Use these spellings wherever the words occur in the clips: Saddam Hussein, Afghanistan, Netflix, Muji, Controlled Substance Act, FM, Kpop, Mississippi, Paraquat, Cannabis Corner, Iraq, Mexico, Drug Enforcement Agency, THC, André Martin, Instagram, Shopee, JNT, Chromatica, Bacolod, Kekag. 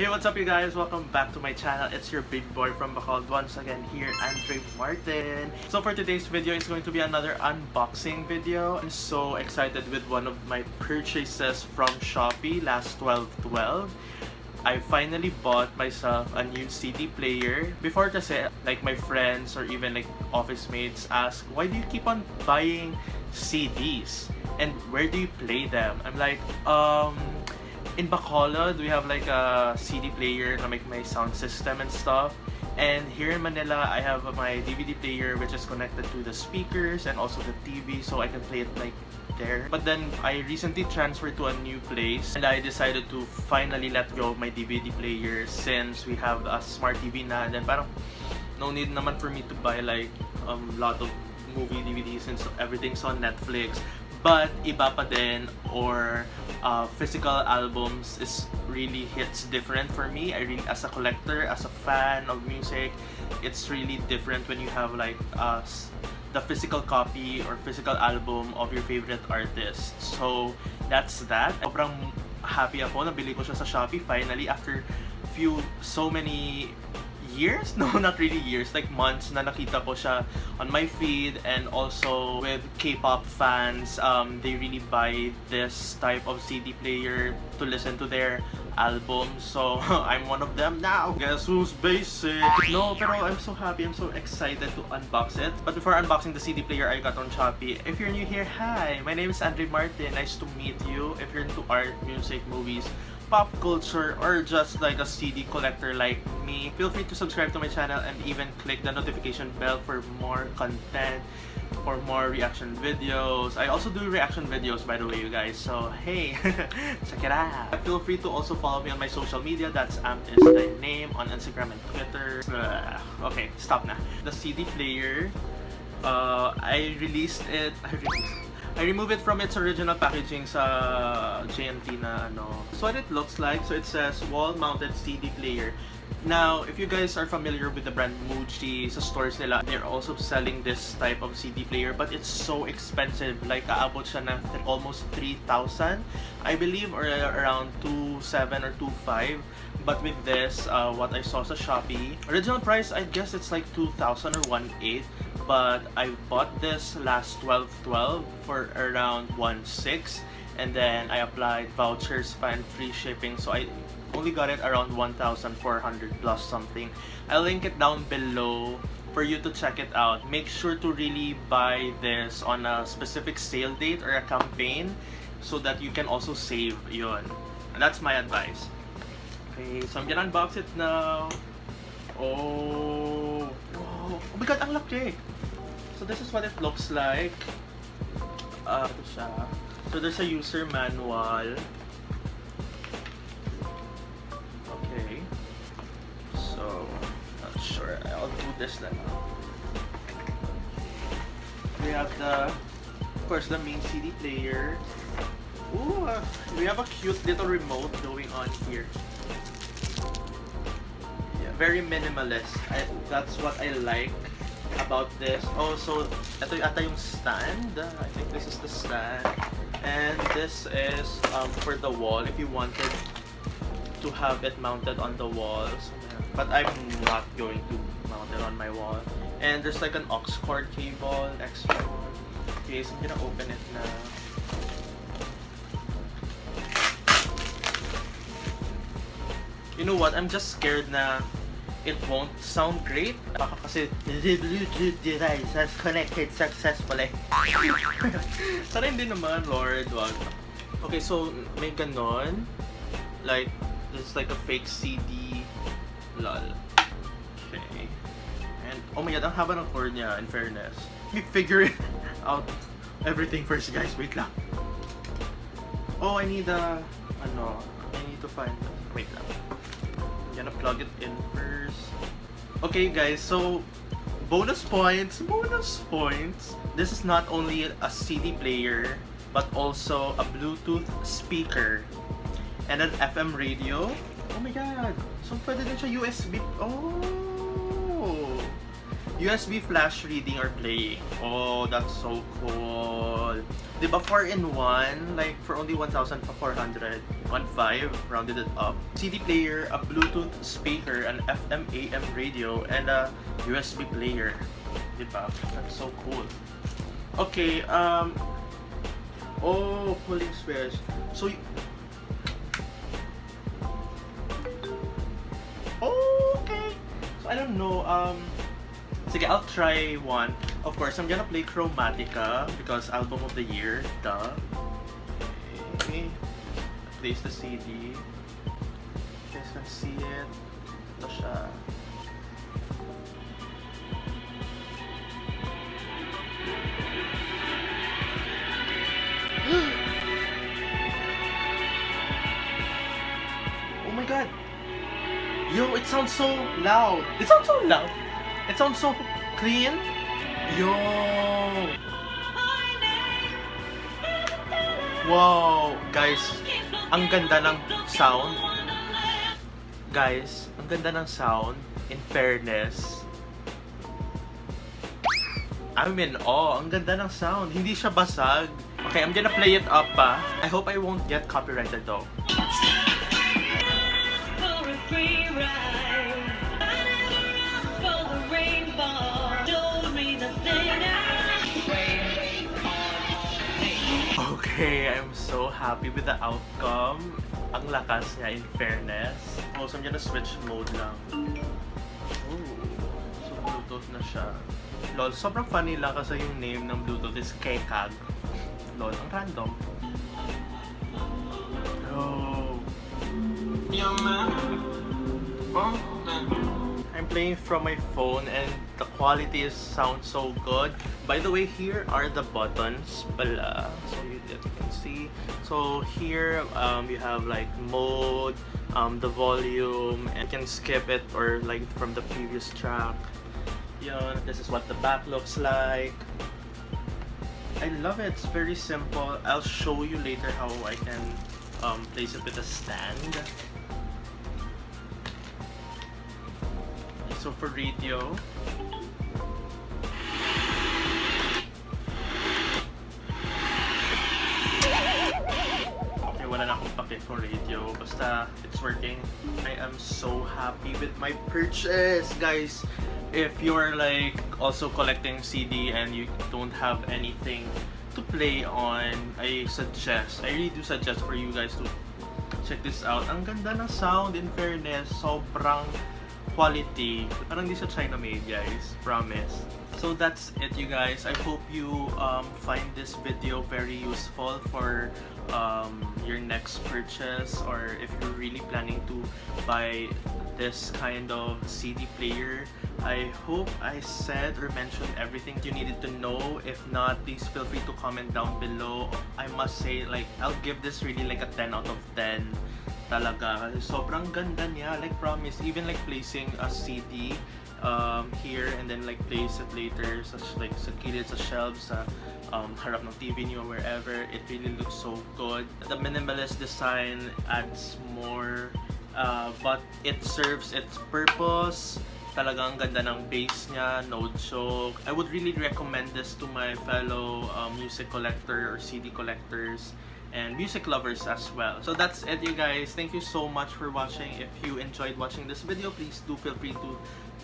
Hey, what's up you guys? Welcome back to my channel. It's your big boy from Bacolod once again here, André Martin. So for today's video, it's going to be another unboxing video. I'm so excited with one of my purchases from Shopee last 12/12. I finally bought myself a new CD player. Before kasi, like my friends or even like office mates ask, why do you keep on buying CDs? And where do you play them? I'm like, in Bacolod, we have like a CD player to make my sound system and stuff. And here in Manila, I have my DVD player which is connected to the speakers and also the TV, so I can play it like there. But then I recently transferred to a new place and I decided to finally let go of my DVD player since we have a smart TV na, and then parang no need naman for me to buy like a lot of movie DVDs since everything's on Netflix. But iba pa din, or physical albums is really hits different for me. I really, as a collector, as a fan of music, it's really different when you have like the physical copy or physical album of your favorite artist. So that's that. Sobrang happy ako nabili ko siya sa Shopee finally after so many years? No, not really years. Like months na nakita ko siya on my feed, and also with K-pop fans, they really buy this type of CD player to listen to their albums. So I'm one of them now. Guess who's basic? No, pero I'm so happy. I'm so excited to unbox it. But before unboxing the CD player I got on Shopee, if you're new here, hi! My name is André Martin. Nice to meet you. If you're into art, music, movies, pop culture, or just like a CD collector like me, feel free to subscribe to my channel and even click the notification bell for more content, for more reaction videos. I also do reaction videos, by the way, you guys, so hey, check it out. Feel free to also follow me on my social media. That's @amtis my name on Instagram and Twitter. Okay, stop na. The CD player, I removed it from its original packaging sa JNT na ano. So what it looks like, so it says wall-mounted CD player. Now, if you guys are familiar with the brand Muji, sa stores nila, they're also selling this type of CD player, but it's so expensive. Like, aabot siya ng almost 3,000, I believe, or around 2,700 or 2,500. But with this, what I saw sa Shopee, original price, I guess it's like 2,000 or 1,800. But I bought this last 12/12 for around 1,600, and then I applied vouchers and free shipping, so I only got it around 1,400 plus something. I'll link it down below for you to check it out. Make sure to really buy this on a specific sale date or a campaign so that you can also save yun. And that's my advice. Okay, so I'm gonna unbox it now. Oh my god, ang laki! So this is what it looks like. Ito siya. So there's a user manual. Okay. So, not sure. I'll do this then. We have the, of course, the main CD player. Ooh, we have a cute little remote going on here. Yeah, very minimalist. That's what I like about this. Also, ito ata yung stand. I think this is the stand, and this is for the wall if you wanted to have it mounted on the wall. But I'm not going to mount it on my wall. And there's like an aux cord cable, extra. Okay, so I'm gonna open it now. You know what? I'm just scared na it won't sound great. Baka kasi the Bluetooth device has connected successfully. Sana hindi naman, Lord. Wag. Okay, so may ganon. Like, this is like a fake CD. Lol. Okay. And, oh my god, ang haba ng cord niya, in fairness. Let me figure it out everything first, guys. Wait lang. Oh, I need a, I need to find, wait lang. I'm gonna plug it in first. Okay guys, so bonus points, this is not only a CD player but also a Bluetooth speaker and an FM radio. Oh my god, so pwede din siya USB. Oh, USB flash reading or playing. Oh, that's so cool. Diba 4-in-1, like for only 1,400, 1.5, rounded it up. CD player, a Bluetooth speaker, an FM, AM radio, and a USB player. Diba? That's so cool. Okay, oh, cooling switch. So, okay. So I don't know. Sige, I'll try one. Of course, I'm gonna play Chromatica because album of the year. Duh. Okay. Place the CD. You guys can see it. Ito siya. Oh my god! Yo, it sounds so loud! It sounds so loud! It sounds so clean! Yo! Wow! Guys, ang ganda ng sound. Guys, ang ganda ng sound. In fairness, I'm in awe. Ang ganda ng sound. Hindi siya basag. Okay, I'm gonna play it up pa. I hope I won't get copyrighted though. Okay, I'm so happy with the outcome. Ang lakas niya, in fairness. Oh, so I'm gonna switch mode lang. Ooh, so Bluetooth na siya. Lol, sobrang funny lang kasi yung name ng Bluetooth is Kekag. Lol, ang random. Oh. I'm playing from my phone and the quality sounds so good. By the way, here are the buttons pala. So you can see. So here you have like mode, the volume, and you can skip it or like from the previous track. Yun, this is what the back looks like. I love it. It's very simple. I'll show you later how I can place it with a stand. So for radio, okay, wala na akong pake for radio, basta it's working. I am so happy with my purchase, guys. If you're like also collecting CD and you don't have anything to play on, I really do suggest for you guys to check this out. Ang ganda ng sound, in fairness, sobrang quality. Parang di siya China made, guys. Promise. So that's it, you guys. I hope you find this video very useful for your next purchase, or if you're really planning to buy this kind of CD player. I hope I said or mentioned everything you needed to know. If not, please feel free to comment down below. I must say, like, I'll give this really like a 10 out of 10. Talaga, sobrang ganda niya, like promise. Even like placing a CD here and then like place it later, such like sa kilid, sa shelves, sa harap ng TV niyo, wherever. It really looks so good. The minimalist design adds more, but it serves its purpose. Talagang ganda ng bass niya, no joke. I would really recommend this to my fellow music collector or CD collectors and music lovers as well. So that's it, you guys. Thank you so much for watching. If you enjoyed watching this video, please do feel free to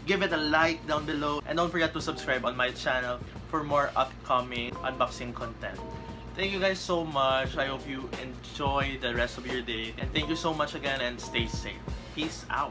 give it a like down below, and don't forget to subscribe on my channel for more upcoming unboxing content. Thank you guys so much. I hope you enjoy the rest of your day, and thank you so much again, and stay safe. Peace out.